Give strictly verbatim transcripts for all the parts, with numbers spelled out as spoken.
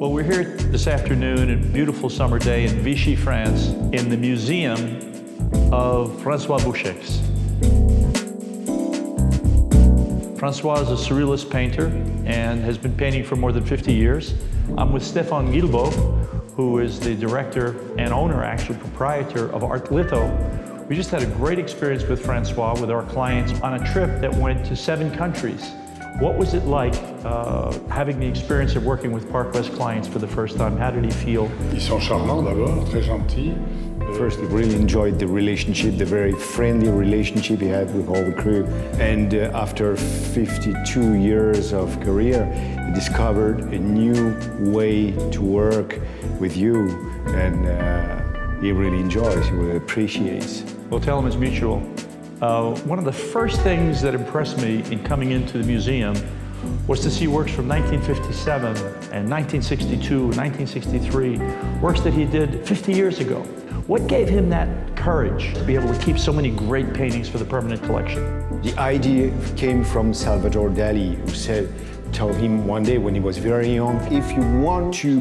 Well, we're here this afternoon, a beautiful summer day in Vichy, France, in the museum of François Boucheix. François is a surrealist painter and has been painting for more than fifty years. I'm with Stéphane Guilbeau, who is the director and owner, actually proprietor of Art Litho. We just had a great experience with François, with our clients, on a trip that went to seven countries. What was it like uh, having the experience of working with Park West clients for the first time? How did he feel? Ils sont charmants d'abord, très gentils. First, we really enjoyed the relationship, the very friendly relationship we had with all the crew. And uh, after fifty-two years of career, we discovered a new way to work with you, and uh, he really enjoys, he really appreciates. We'll tell him it's mutual. Uh, one of the first things that impressed me in coming into the museum was to see works from nineteen fifty-seven and nineteen sixty-two, nineteen sixty-three, works that he did fifty years ago. What gave him that courage to be able to keep so many great paintings for the permanent collection? The idea came from Salvador Dali, who said, told him one day when he was very young, if you want to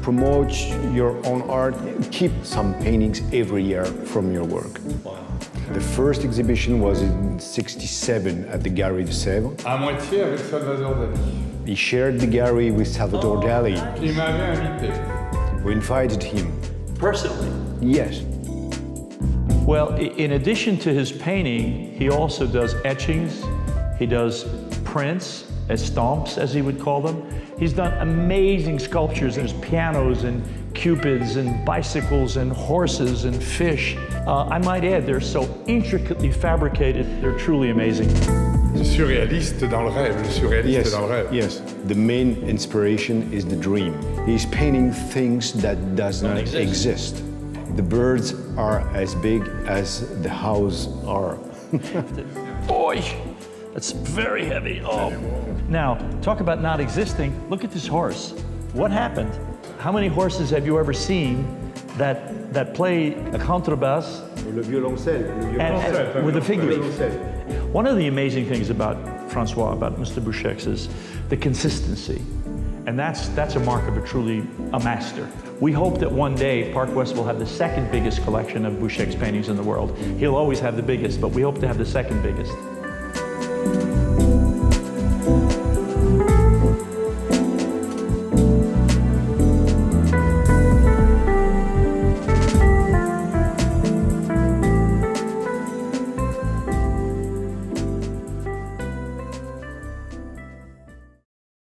promote your own art, keep some paintings every year from your work. Wow. The first exhibition was in sixty-seven at the Galerie de Sèvres. À moitié avec Salvador Dali. He shared the gallery with Salvador oh, Dali. Il m'avait invité. We invited him. Personally? Yes. Well, in addition to his painting, he also does etchings, he does prints, estamps as he would call them. He's done amazing sculptures. There's pianos and cupids and bicycles and horses and fish. Uh, I might add, they're so intricately fabricated, they're truly amazing. Surrealiste dans le rêve, le surrealiste yes, dans le rêve. Yes, the main inspiration is the dream. He's painting things that does not exist. exist. The birds are as big as the houses are. Boy, that's very heavy. Oh. Now, talk about not existing. Look at this horse. What happened? How many horses have you ever seen that, that play a contrabass le violoncelle, le violoncelle, and, and, with a fig leaf? One of the amazing things about François, about Mister Boucheix, is the consistency. And that's, that's a mark of a truly a master. We hope that one day Park West will have the second biggest collection of Boucheix's paintings in the world. He'll always have the biggest, but we hope to have the second biggest.